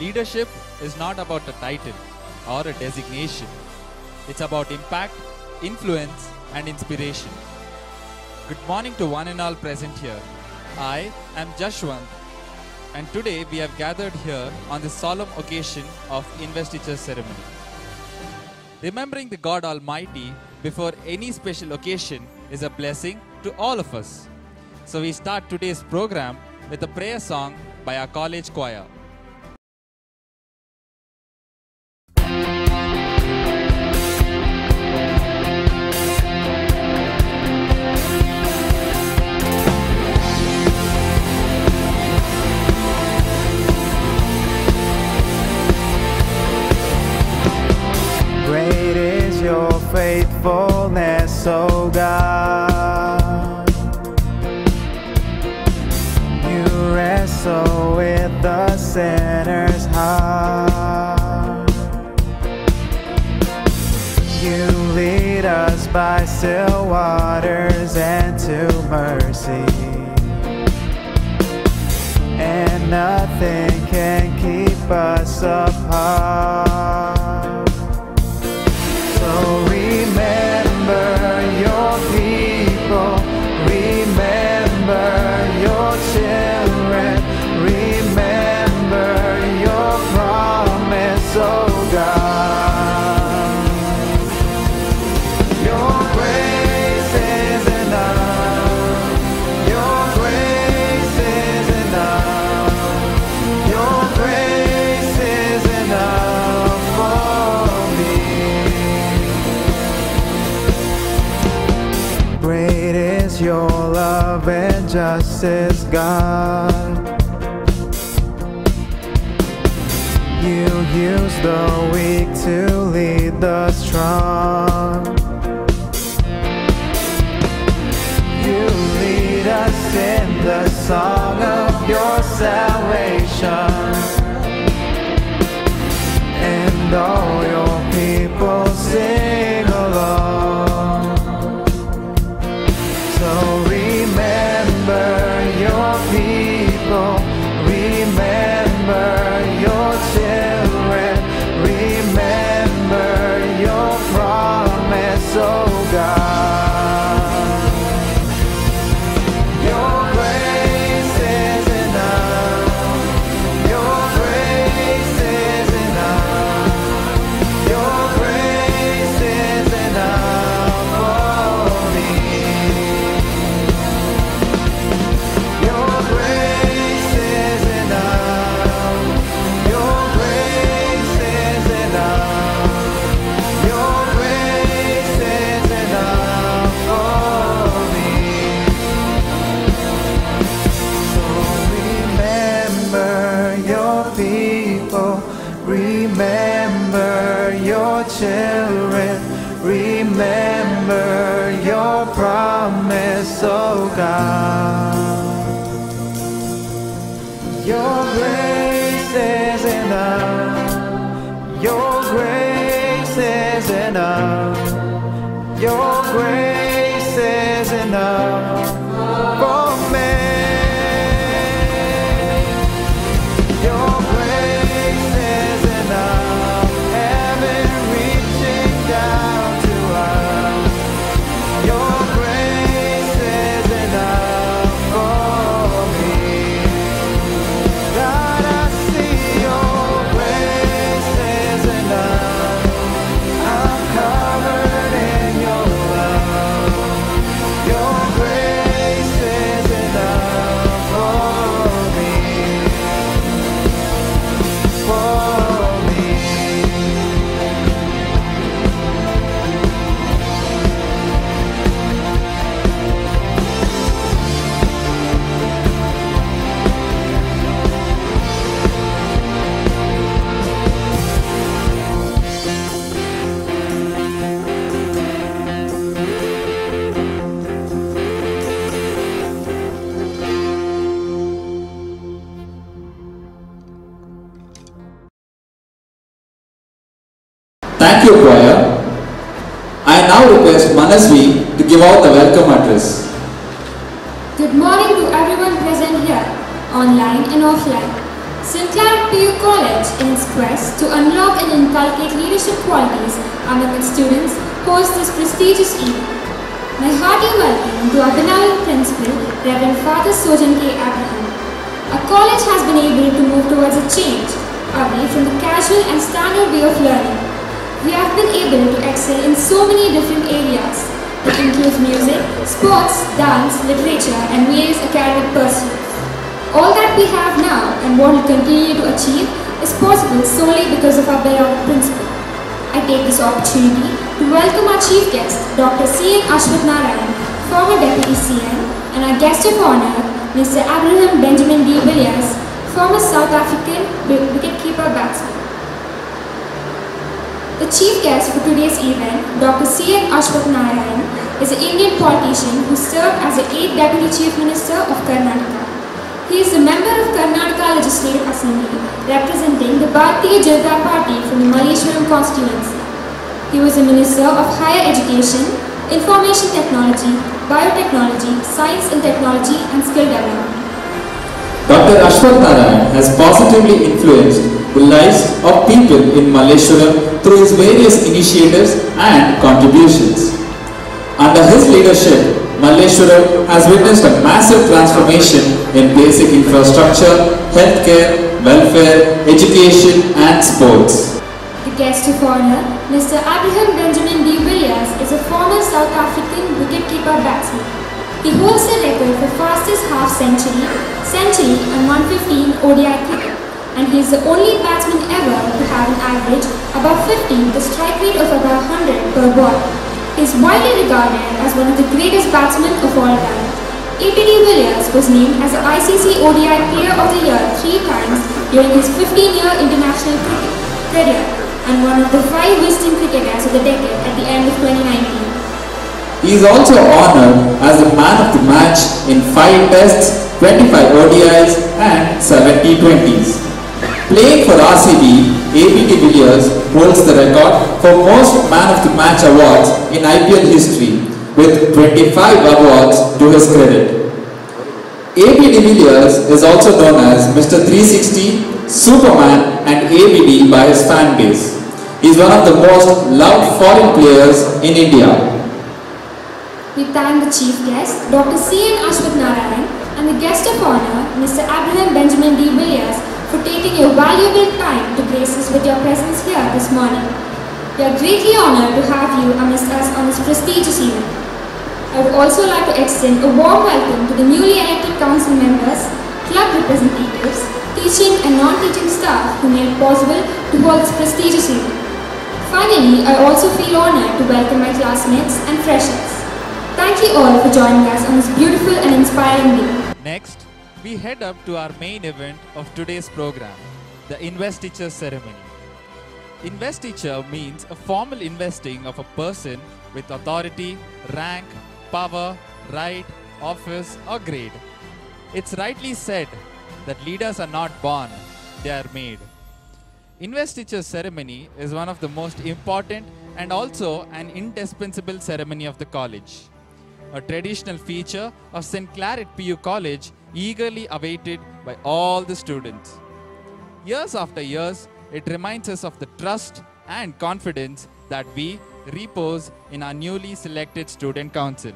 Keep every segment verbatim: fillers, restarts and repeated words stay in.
Leadership is not about a title or a designation. It's about impact, influence and inspiration. Good morning to one and all present here. I am Jashwant, and today we have gathered here on the solemn occasion of investiture ceremony. Remembering the God Almighty before any special occasion is a blessing to all of us. So we start today's program with a prayer song by our college choir. Great is your faithfulness, O God. You wrestle with the sinner's heart. You lead us by still waters and to mercy, and nothing can keep us apart. Remember your people, remember your children, remember your promise, oh God. Your grace is enough, your grace is enough, your grace is enough for me. Great is your love and justice, God. You use the weak to lead the strong. You lead us in the song of your salvation, and all your people sing along. Remember your people, remember your children, remember your promise, oh God. Your grace is enough, your grace is enough, your grace is enough for me. Remember your children, remember your promise, oh God. Your grace is enough, your grace is enough, your grace is enough for me. Your grace is enough, heaven reaching down to us. Your grace is enough for me. God, I see your grace is enough. I'm covered in your love. Your grace is enough for me. For Thank you, choir. I now request Manasvi to give out the welcome address. Good morning to everyone present here, online and offline. Saint Claret Claret P U College, in its quest to unlock and inculcate leadership qualities among its students, hosts this prestigious event. My hearty welcome to our beloved principal, Reverend Father Sojan K. Abraham. Our college has been able to move towards a change, away from the casual and standard way of learning. We have been able to excel in so many different areas that includes music, sports, dance, literature, and various academic pursuits. All that we have now and what we continue to achieve is possible solely because of our beloved principal. I take this opportunity to welcome our chief guest, Doctor C. N. Ashwath Narayan, former Deputy C M, and our guest of honor, Mister Abraham Benjamin de Villiers, former South African wicketkeeper batsman. The chief guest for today's event, Doctor C. N. Ashwath Narayan, is an Indian politician who served as the eighth Deputy Chief Minister of Karnataka. He is a member of Karnataka Legislative Assembly, representing the Bharatiya Janata Party from the Malleshwaram constituency. He was a Minister of Higher Education, Information Technology, Biotechnology, Science and Technology and Skill Development. Doctor Ashwath Narayan has positively influenced the lives of people in Malleshwaram through his various initiatives and contributions. Under his leadership, Malleshwaram has witnessed a massive transformation in basic infrastructure, healthcare, welfare, education and sports. The guest of honor, Mister Abraham Benjamin de Villiers, is a former South African wicketkeeper batsman. He holds the record for fastest half century, century and one hundred fifteen O D I cricket, and he is the only batsman ever to have an average above fifteen with a strike rate of about one hundred per ball. He is widely regarded as one of the greatest batsmen of all time. A P de Villiers was named as the I C C O D I Player of the Year three times during his fifteen-year international cricket career and one of the five Wisden cricketers of the decade at the end of twenty nineteen. He is also honoured as the man of the match in five tests, twenty-five O D Is and seven T twenties. Playing for R C B, A B de Villiers holds the record for most Man of the Match awards in I P L history with twenty-five awards to his credit. A B de Villiers is also known as Mister three sixty, Superman and A B D by his fan base. He is one of the most loved foreign players in India. We thank the chief guest, Doctor C. N. Ashwath Narayan, and the guest of honor, Mister Abraham Benjamin de Villiers, for taking your valuable time to grace us with your presence here this morning. We are greatly honoured to have you amongst us on this prestigious event. I would also like to extend a warm welcome to the newly elected council members, club representatives, teaching and non-teaching staff who made it possible to hold this prestigious event. Finally, I also feel honoured to welcome my classmates and freshers. Thank you all for joining us on this beautiful and inspiring day. Next, we head up to our main event of today's program, the investiture ceremony. Investiture means a formal investing of a person with authority, rank, power, right, office or grade. It's rightly said that leaders are not born, they are made. Investiture ceremony is one of the most important and also an indispensable ceremony of the college. A traditional feature of Saint Claret P U College, eagerly awaited by all the students. Years after years, it reminds us of the trust and confidence that we repose in our newly selected student council.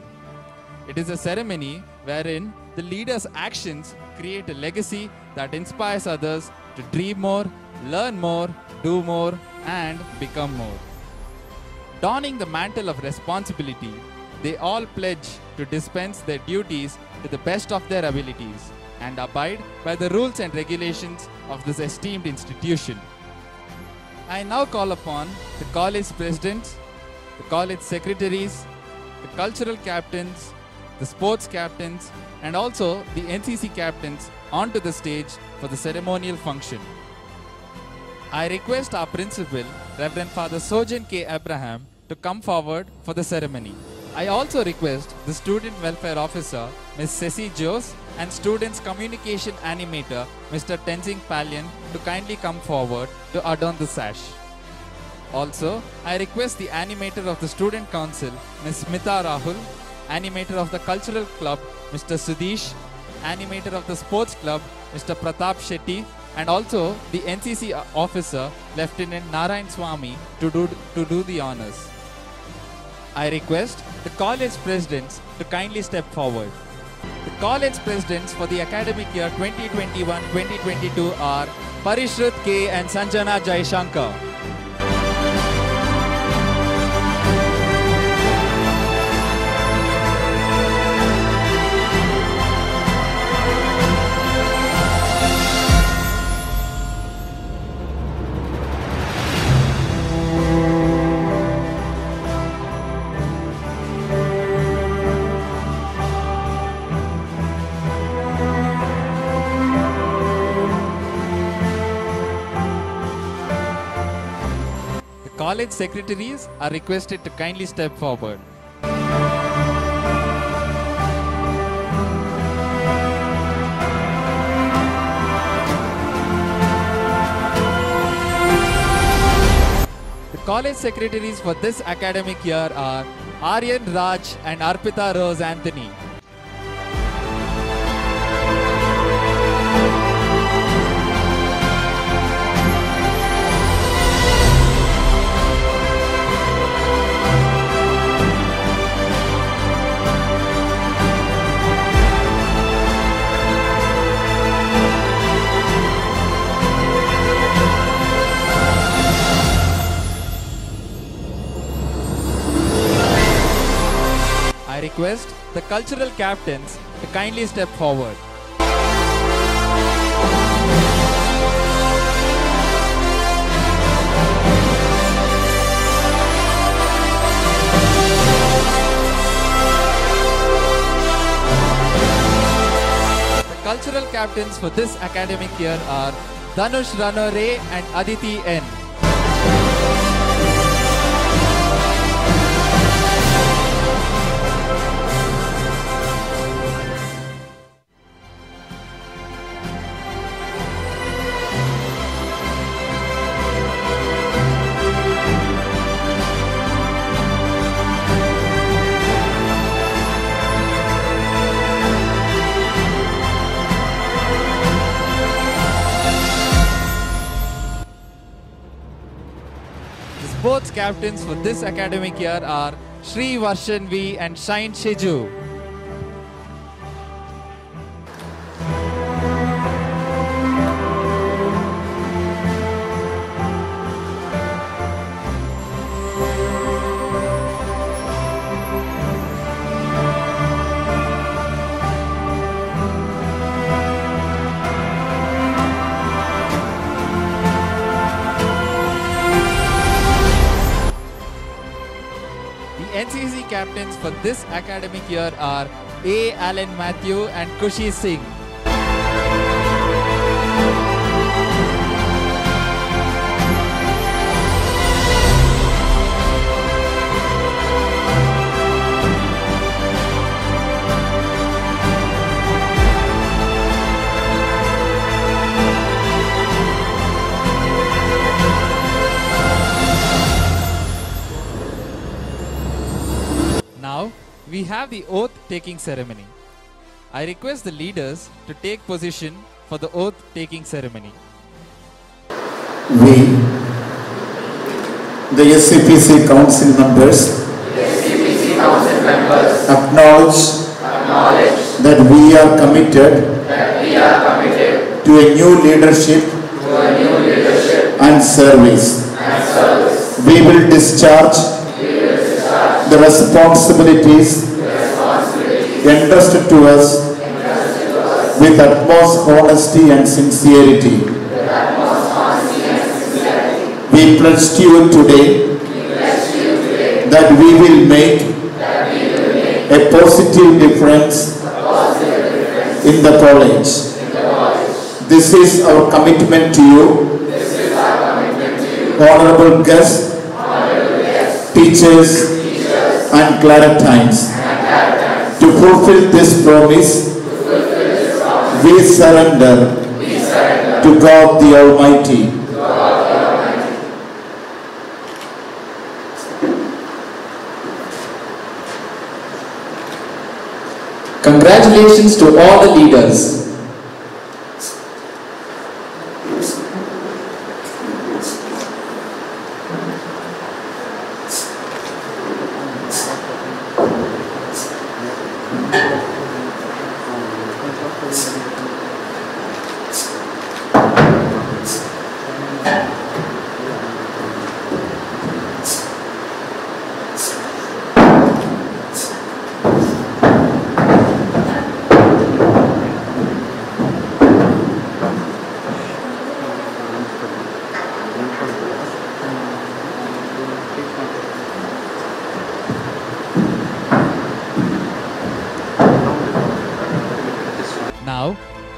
It is a ceremony wherein the leader's actions create a legacy that inspires others to dream more, learn more, do more, and become more. Donning the mantle of responsibility, they all pledge to dispense their duties to the best of their abilities and abide by the rules and regulations of this esteemed institution. I now call upon the college presidents, the college secretaries, the cultural captains, the sports captains, and also the N C C captains onto the stage for the ceremonial function. I request our principal, Reverend Father Sojan K. Abraham, to come forward for the ceremony. I also request the Student Welfare Officer, Ms Sesi Jose, and Students Communication Animator, Mister Tenzing Palian, to kindly come forward to adorn the sash. Also, I request the Animator of the Student Council, Ms Mitha Rahul, Animator of the Cultural Club, Mister Sudeesh, Animator of the Sports Club, Mister Pratap Shetty, and also the N C C officer Lieutenant Narayan Swami to do, to do the honors. I request the college presidents to kindly step forward. The college presidents for the academic year twenty twenty-one twenty twenty-two are Parishruth K and Sanjana Jaishankar. College secretaries are requested to kindly step forward. The college secretaries for this academic year are Aryan Raj and Arpita Rose Anthony. Request the cultural captains to kindly step forward. The cultural captains for this academic year are Danush Ranore and Aditi N. Sports captains for this academic year are Shri Varshanvi and Shine Sheju. N C C captains for this academic year are A Allen Mathew and Kushish Singh. We have the oath-taking ceremony. I request the leaders to take position for the oath-taking ceremony. We, the S C P C Council members, S C P C Council members acknowledge, acknowledge that we are committed, that we are committed to a new leadership, to a new leadership and service. And service. We will discharge the responsibilities, the responsibilities entrusted to us, entrusted to us with utmost honesty and sincerity. With utmost honesty and sincerity. We pledge to you today, we pledge to you today that, we will make that we will make a positive difference, a positive difference in, the in the college. This is our commitment to you, this is our commitment to you. Honorable guests, Honorable guests, teachers, and Claretines. To fulfill this promise, fulfill this promise we, surrender we surrender to God the Almighty. To God the Almighty. Congratulations to all the leaders.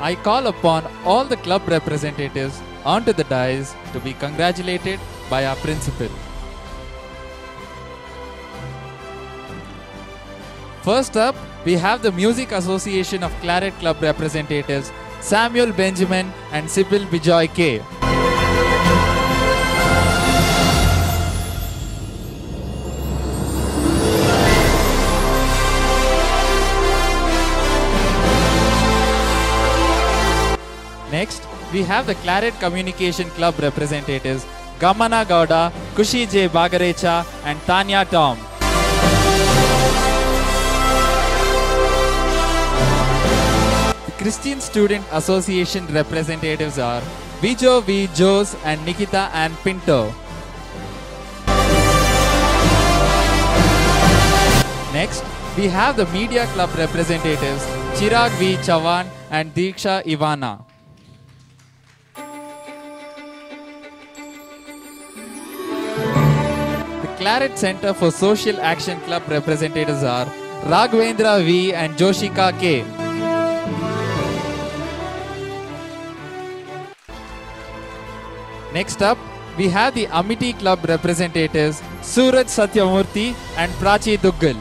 I call upon all the club representatives onto the dais to be congratulated by our principal. First up, we have the Music Association of Claret Club representatives Samuel Benjamin and Sybil Bijoy K. Next, we have the Claret Communication Club representatives Gamana Gowda, Kushi J. Bagarecha and Tanya Tom. Christian Student Association representatives are Vijo V. Jose and Nikita Ann Pinto. Next, we have the Media Club representatives Chirag V. Chavan and Diksha Ivana. The Claret Center for Social Action Club representatives are Raghavendra V. and Joshika K. Next up, we have the Amity Club representatives Suraj Satyamurthy and Prachi Duggal.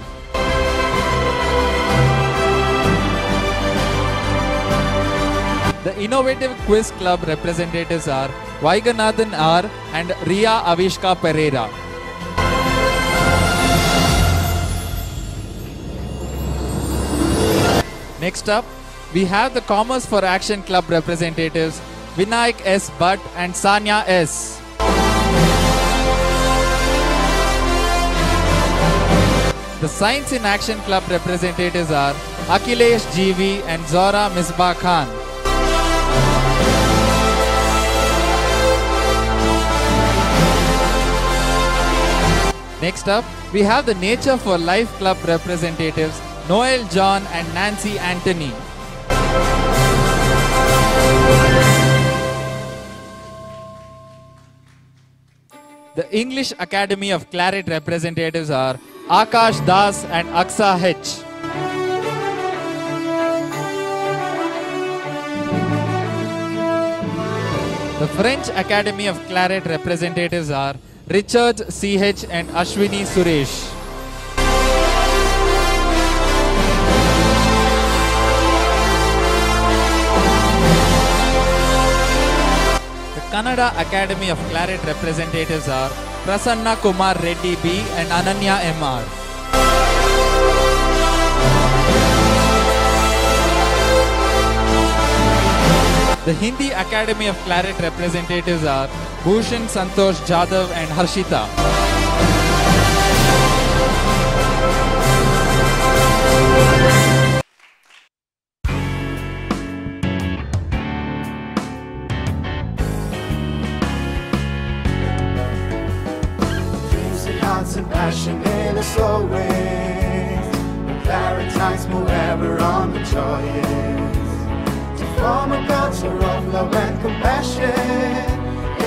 The Innovative Quiz Club representatives are Vaiganathan R. and Ria Avishka Pereira. Next up, we have the Commerce for Action Club representatives Vinayak S. Bhatt and Sanya S. The Science in Action Club representatives are Akhilesh G V and Zora Misbah Khan. Next up, we have the Nature for Life Club representatives Noel John and Nancy Anthony. The English Academy of Claret representatives are Akash Das and Aksa H. The French Academy of Claret representatives are Richard C H and Ashwini Suresh. Kannada Academy of Claret representatives are Prasanna Kumar Reddy B and Ananya M R. The Hindi Academy of Claret representatives are Bhushan Santosh Jadhav and Harshita. And passion in a slow way, the Claretines move ever on the joyous, to form a culture of love and compassion,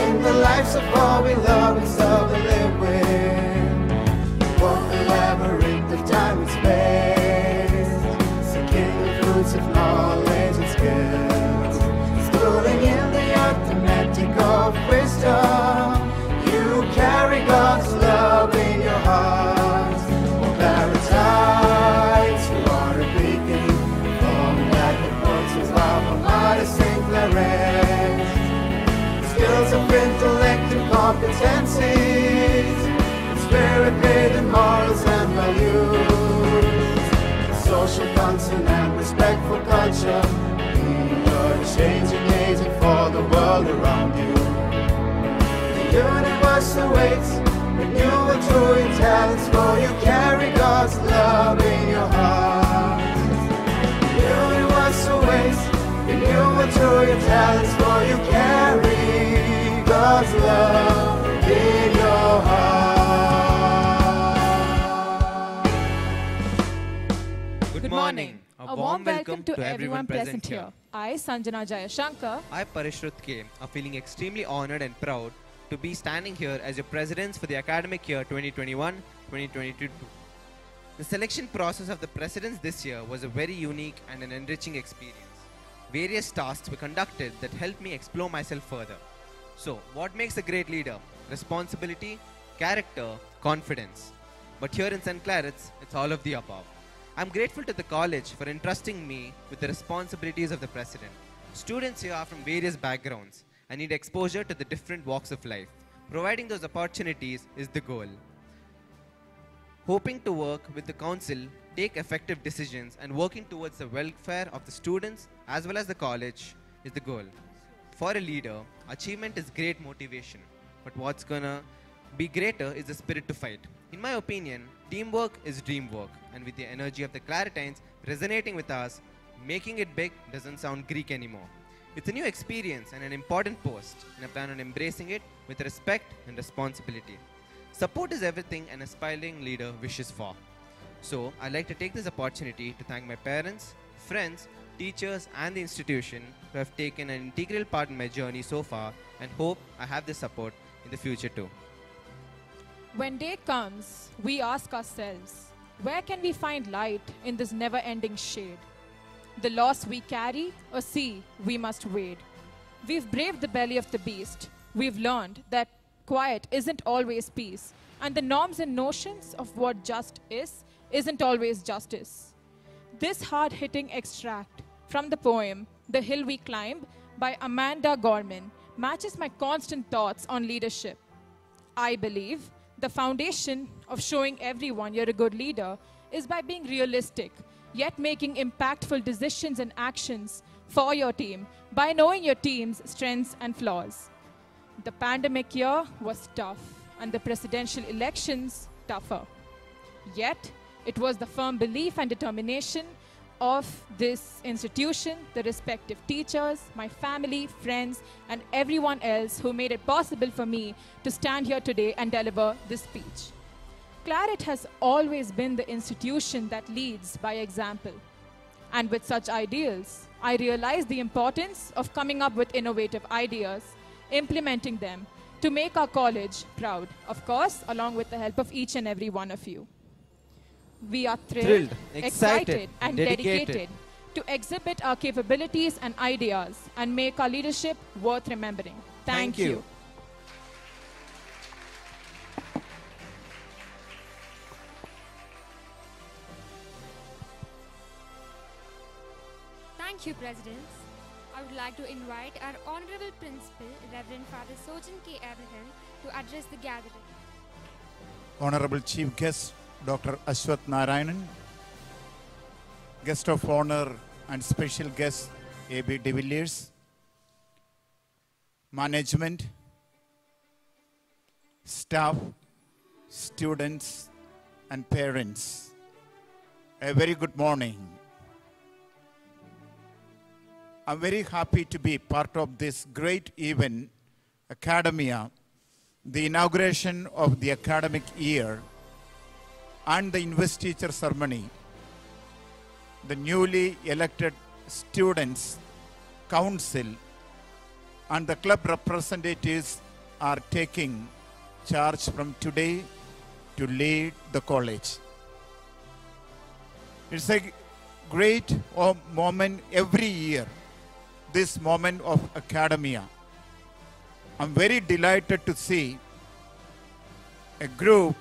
in the lives of all we love and serve the living. We won't elaborate the time and space, seeking the fruits of knowledge and skills, schooling in the arithmetic of wisdom. Carry God's love in your heart. Oh, Claretines, you are a beacon, from that the fortunes of a mighty Saint Claret. Skills of intellect and competencies, and spirit, faith, and morals and values, social concern and respectful culture. You are a changing agent for the world around you. The universe awaits renewal to your talents, for you carry God's love in your heart. The universe awaits renewal to your talents, for you carry God's love in your heart. Good morning. A, a warm, warm welcome, welcome to, to everyone present, present here. here. I, Sanjana Jaishankar. I, Parishruth K, are feeling extremely honored and proud to be standing here as your presidents for the academic year twenty twenty-one twenty twenty-two. The selection process of the presidents this year was a very unique and an enriching experience. Various tasks were conducted that helped me explore myself further. So, what makes a great leader? Responsibility, character, confidence. But here in Saint Claret's, it's all of the above. I'm grateful to the college for entrusting me with the responsibilities of the president. Students here are from various backgrounds and need exposure to the different walks of life. Providing those opportunities is the goal. Hoping to work with the council, take effective decisions, and working towards the welfare of the students as well as the college is the goal. For a leader, achievement is great motivation, but what's gonna be greater is the spirit to fight. In my opinion, teamwork is dream work, and with the energy of the Claretines resonating with us, making it big doesn't sound Greek anymore. It's a new experience and an important post, and I plan on embracing it with respect and responsibility. Support is everything an aspiring leader wishes for. So, I'd like to take this opportunity to thank my parents, friends, teachers and the institution who have taken an integral part in my journey so far, and hope I have this support in the future too. When day comes, we ask ourselves, where can we find light in this never-ending shade? The loss we carry, a sea we must wade. We've braved the belly of the beast. We've learned that quiet isn't always peace, and the norms and notions of what just is isn't always justice. This hard-hitting extract from the poem The Hill We Climb by Amanda Gorman matches my constant thoughts on leadership. I believe the foundation of showing everyone you're a good leader is by being realistic, yet making impactful decisions and actions for your team by knowing your team's strengths and flaws. The pandemic year was tough, and the presidential elections tougher. Yet, it was the firm belief and determination of this institution, the respective teachers, my family, friends, and everyone else who made it possible for me to stand here today and deliver this speech. Claret has always been the institution that leads by example. And with such ideals, I realized the importance of coming up with innovative ideas, implementing them to make our college proud, of course, along with the help of each and every one of you. We are thrilled, thrilled excited, excited and dedicated. dedicated to exhibit our capabilities and ideas and make our leadership worth remembering. Thank, Thank you. you. Thank you, Presidents. I would like to invite our Honorable Principal, Reverend Father Sojan K. Abraham, to address the gathering. Honorable Chief Guest, Doctor Ashwath Narayan, Guest of Honor and Special Guest, A B de Villiers, Management, Staff, Students and Parents, a very good morning. I'm very happy to be part of this great event, Academia, the inauguration of the academic year and the investiture ceremony. The newly elected students, council and the club representatives are taking charge from today to lead the college. It's a great moment every year, this moment of Academia. I'm very delighted to see a group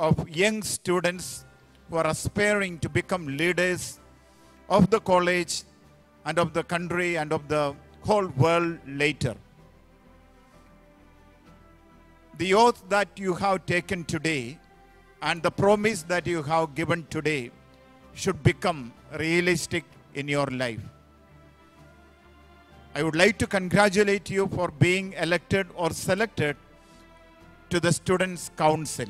of young students who are aspiring to become leaders of the college and of the country and of the whole world later. The oath that you have taken today and the promise that you have given today should become realistic in your life. I would like to congratulate you for being elected or selected to the Students' Council.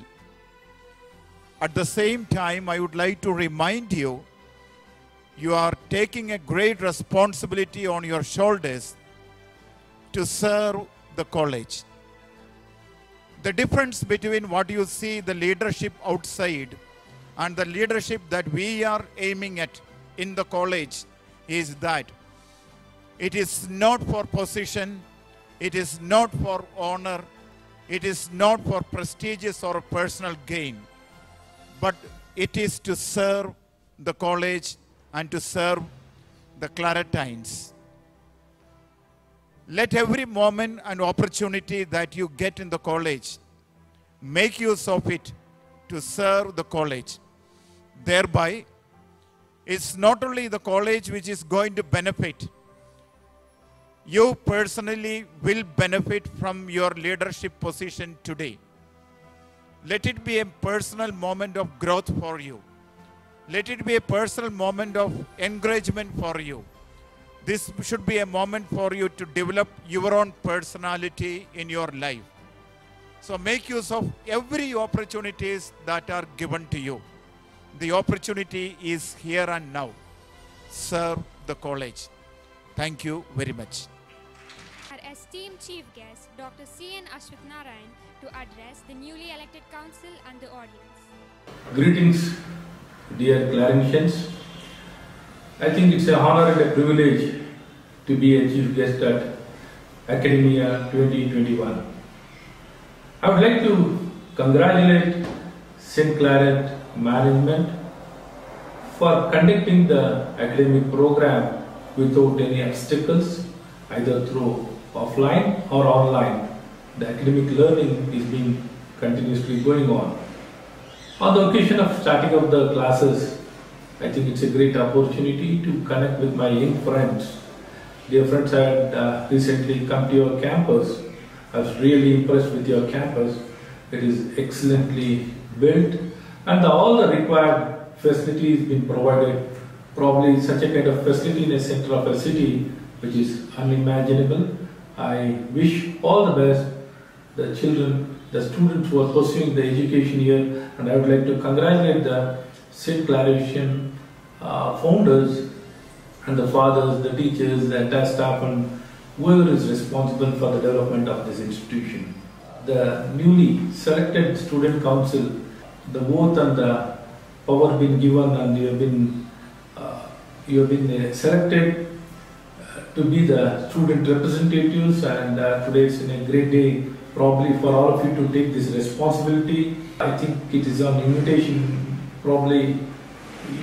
At the same time, I would like to remind you, you are taking a great responsibility on your shoulders to serve the college. The difference between what you see, the leadership outside, and the leadership that we are aiming at in the college is that it is not for position, it is not for honor, it is not for prestigious or personal gain, but it is to serve the college and to serve the Claretines. Let every moment and opportunity that you get in the college, make use of it to serve the college. Thereby, it's not only the college which is going to benefit, you personally will benefit from your leadership position today. Let it be a personal moment of growth for you. Let it be a personal moment of encouragement for you. This should be a moment for you to develop your own personality in your life. So make use of every opportunities that are given to you. The opportunity is here and now. Serve the college. Thank you very much. Our esteemed chief guest, Doctor C. N. Ashwath Narayan, to address the newly elected council and the audience. Greetings, dear Claretines. I think it's an honor and a privilege to be a chief guest at ACADEMIA twenty twenty-one. I would like to congratulate Saint Claret management for conducting the academic program without any obstacles, either through offline or online. The academic learning is being continuously going on. On the occasion of starting of the classes, I think it's a great opportunity to connect with my young friends. Dear friends, I had uh, recently come to your campus. I was really impressed with your campus. It is excellently built and all the required facilities been provided. Probably such a kind of facility in a center of a city which is unimaginable. I wish all the best, the children, the students who are pursuing the education here, and I would like to congratulate the Saint Claret uh, founders and the fathers, the teachers, the entire staff, and whoever is responsible for the development of this institution. The newly selected student council, the vote and the power been given, and you have been, uh, you have been uh, selected to be the student representatives, and uh, today is a great day probably for all of you to take this responsibility. I think it is an invitation, probably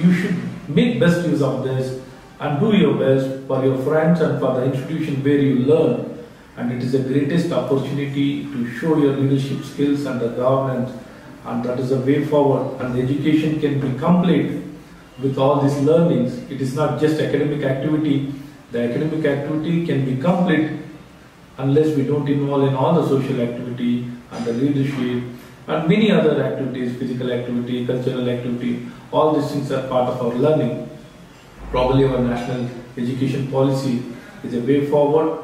you should make best use of this and do your best for your friends and for the institution where you learn, and it is the greatest opportunity to show your leadership skills and the governance, and that is the way forward, and the education can be complete with all these learnings. It is not just academic activity. The academic activity can be complete unless we don't involve in all the social activity and the leadership and many other activities, physical activity, cultural activity. All these things are part of our learning. Probably our national education policy is a way forward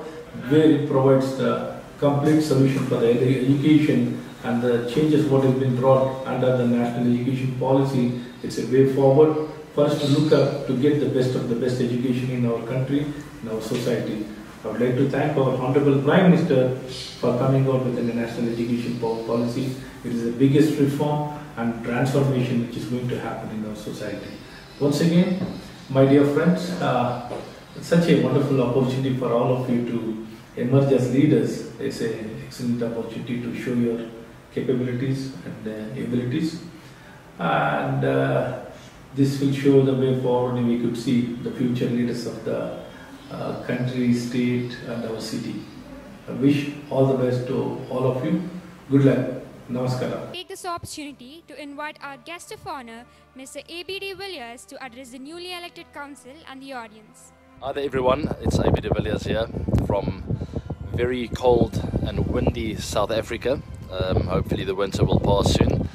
where it provides the complete solution for the education, and the changes what has been brought under the national education policy, it's a way forward. First, to look up to get the best of the best education in our country, in our society. I would like to thank our Honorable Prime Minister for coming out with the national education policy. It is the biggest reform and transformation which is going to happen in our society. Once again, my dear friends, uh, it's such a wonderful opportunity for all of you to emerge as leaders. It's an excellent opportunity to show your capabilities and uh, abilities. And uh, this will show the way forward, and we could see the future leaders of the uh, country, state and our city. I wish all the best to all of you. Good luck. Namaskara. Take this opportunity to invite our guest of honor, Mister A B de Villiers, to address the newly elected council and the audience. Hi there everyone, it's A B de Villiers here from very cold and windy South Africa. Um, hopefully the winter will pass soon.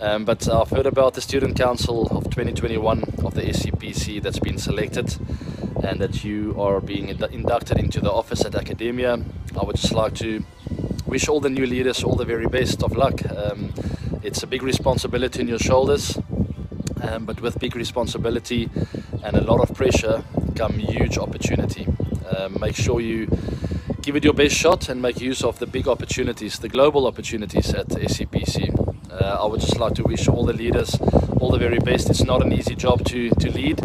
Um, but I've heard about the Student Council of twenty twenty-one of the S C P C that's been selected, and that you are being ind inducted into the office at Academia. I would just like to wish all the new leaders all the very best of luck. Um, it's a big responsibility on your shoulders, um, but with big responsibility and a lot of pressure come huge opportunity. Um, make sure you give it your best shot and make use of the big opportunities, the global opportunities at S C P C. Uh, I would just like to wish all the leaders all the very best. It's not an easy job to, to lead,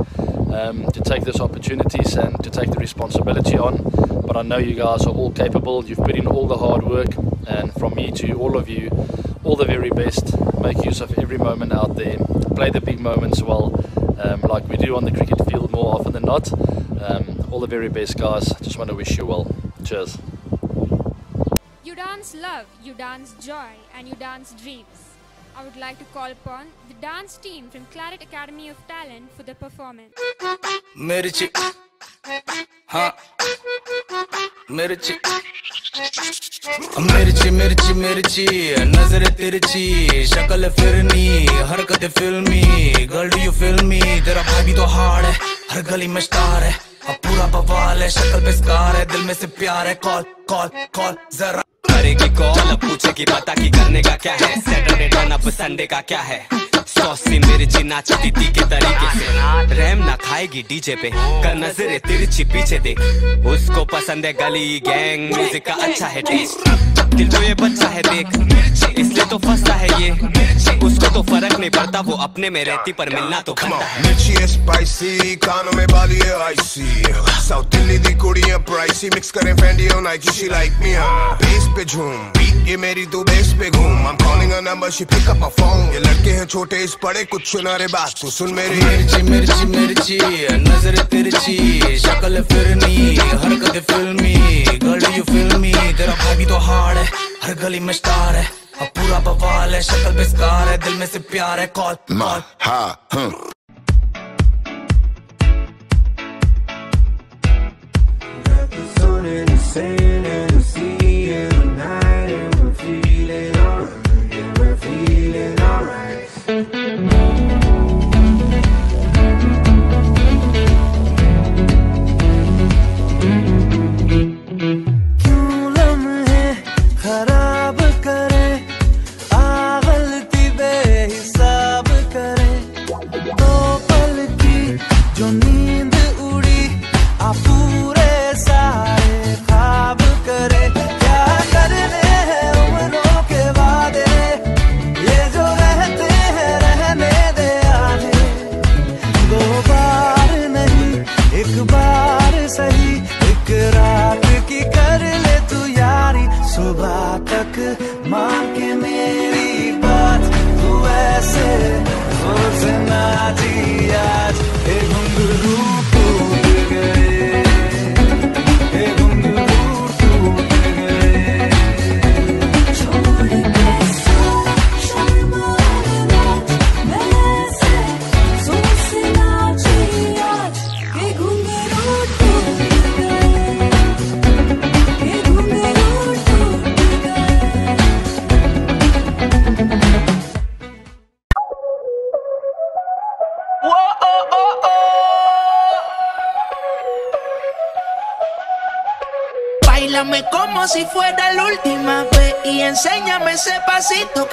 um, to take those opportunities and to take the responsibility on. But I know you guys are all capable. You've put in all the hard work, and from me to all of you, all the very best. Make use of every moment out there. Play the big moments well, um, like we do on the cricket field more often than not. Um, all the very best, guys. Just want to wish you well. Cheers. You dance love, you dance joy, and you dance dreams. I would like to call upon the dance team from Claret Academy of Talent for the performance. मेरी चिक, हाँ, मेरी चिक, मेरी चिक, मेरी चिक, मेरी चिक, नजरें तेरी चिक, शकल फिरनी, हरकतें फिल्मी, girl do you feel me? तेरा भाई भी तो hard है, हर गली में star है, अब पूरा बवाल है, शकल पे scar है, दिल में से प्यार है, call, call, call, जरा करेगी कॉल पूछेगी पता की करने का क्या है सैटरडे डॉन अप संडे का क्या है सॉसी मेरी जी नाची दीदी के तरीके से रैम ना खाएगी डीजे पे कर नजरे तिरछी पीछे दे उसको पसंद है गली गैंग म्यूजिक का अच्छा है टेस्ट दिल तो ये बच्चा है देख इसलिए तो फंसता है ये उसको तो फर्क नहीं पड़ता वो अपने में रहती पर मिलना तो बनता है मिर्ची है स्पाइसी कानों में बाली है आईसी साउथ दिल्ली दी कुड़ियां प्राइसी मिक्स करें फैंडी और नाइकी शी लाइक मी हाँ बेस पे झूम बीट ये मेरी तू बेस पे घूम I am calling a number she pick up a phone ये लड़के हैं छोटे इस पड़े कुछ सुना रे बात तू सुन मेरी मिर्ची मिर्ची मिर्ची नजर तिरछी शक्ल फिरनी हरकतें फिल्मी girl do you feel me तेरा भाभी तो हार्ड हर गली में स्टार है अब पूरा बवाल है शक्ल पे स्कार है दिल में से प्यार है कॉल हाँ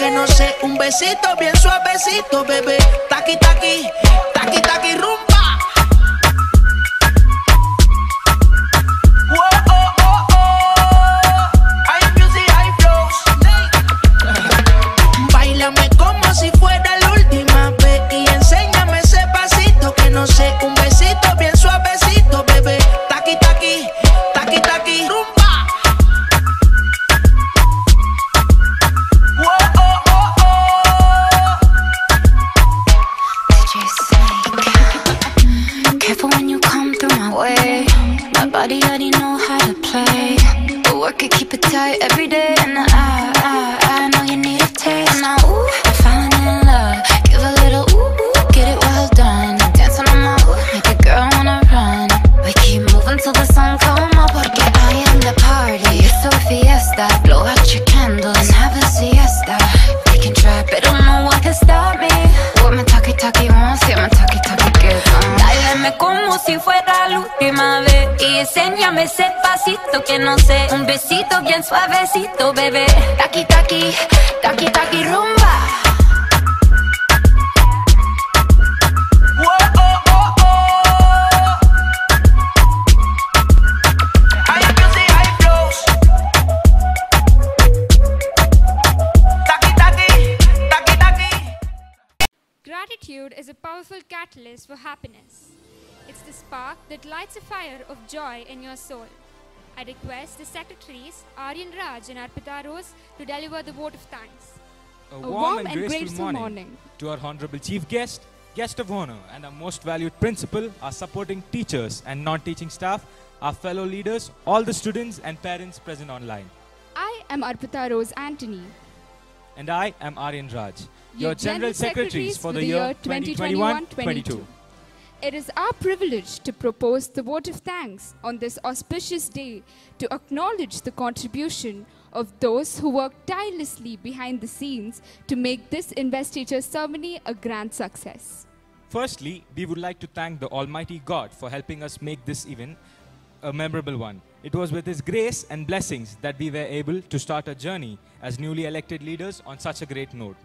que no sé, un besito bien suavecito, bebé. Taqui, taqui, taqui, taqui, rumba. Whoa, oh, oh, oh. High music, high flows. Báilame como si fuera la última vez y enséñame ese pasito que no sé, un besito bien suavecito, bebé. Taqui, taqui, taqui, taqui, rumba. Body already know how to play but work it, keep it tight every day and I, I, I know you need a taste now, ooh, I'm falling in love give a little ooh, ooh, get it well done dancing on my ooh, make a girl wanna run we keep moving till the sun come up porque I am the party, it's a fiesta blow out your candles and have a siesta we can try but don't know what can stop me what my talkie-talkie wants, yeah my talkie-talkie gets on Dáleme como si fuera la última vez Y enséñame ese pasito que no sé Un besito bien suavecito, bebé Taki, taki, taki, taki, rumba Whoa, oh, oh, oh High music, high flows Taki, taki, taki, taki Gratitude is a powerful catalyst for happiness. It's the spark that lights a fire of joy in your soul. I request the secretaries Aryan Raj and Arpita Rose to deliver the vote of thanks. A, a warm, warm and graceful, and graceful morning, morning to our honorable chief guest, guest of honor and our most valued principal, our supporting teachers and non-teaching staff, our fellow leaders, all the students and parents present online. I am Arpita Rose Anthony. And I am Aryan Raj, your, your General, General Secretaries, Secretaries for the, the year twenty twenty-one twenty-two. It is our privilege to propose the vote of thanks on this auspicious day to acknowledge the contribution of those who worked tirelessly behind the scenes to make this investiture ceremony a grand success. Firstly, we would like to thank the Almighty God for helping us make this event a memorable one. It was with His grace and blessings that we were able to start a journey as newly elected leaders on such a great note.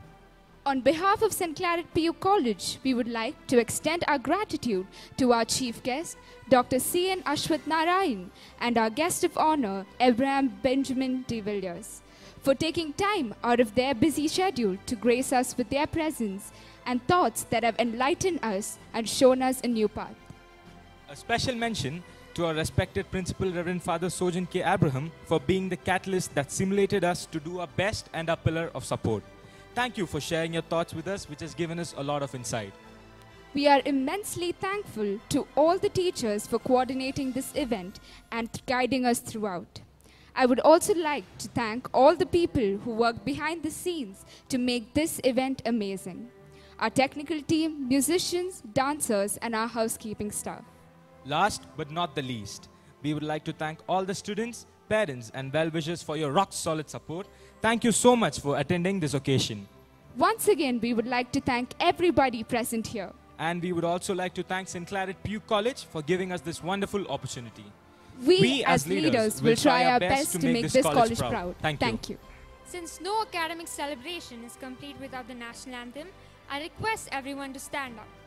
On behalf of Saint Claret P U College, we would like to extend our gratitude to our chief guest, Doctor C. N. Ashwath Narayan, and our guest of honor, Abraham Benjamin de Villiers, for taking time out of their busy schedule to grace us with their presence and thoughts that have enlightened us and shown us a new path. A special mention to our respected principal, Reverend Father Sojan K. Abraham, for being the catalyst that stimulated us to do our best and our pillar of support. Thank you for sharing your thoughts with us, which has given us a lot of insight. We are immensely thankful to all the teachers for coordinating this event and guiding us throughout. I would also like to thank all the people who worked behind the scenes to make this event amazing. Our technical team, musicians, dancers, and our housekeeping staff. Last but not the least, we would like to thank all the students, parents, and well-wishers for your rock-solid support. Thank you so much for attending this occasion. Once again, we would like to thank everybody present here. And we would also like to thank Saint Claret P U College for giving us this wonderful opportunity. We, we as, as leaders, leaders will try, try our best, best to make, make this college, college proud. proud. Thank, Thank you. you. Since no academic celebration is complete without the national anthem, I request everyone to stand up.